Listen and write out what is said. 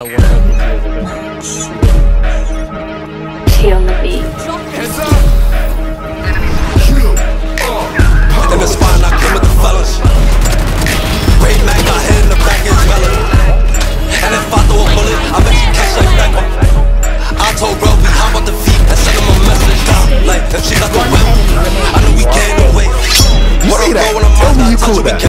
T on the beat. In the spine, I came with the fellas. Great Mac got hit in the back as well. And if I throw a bullet, I bet you catch like Beckham. I told bro, how about the feet? I sent him a message down. Like, if she got the whip, I know we can't away. What I'm going on, I'm not touching.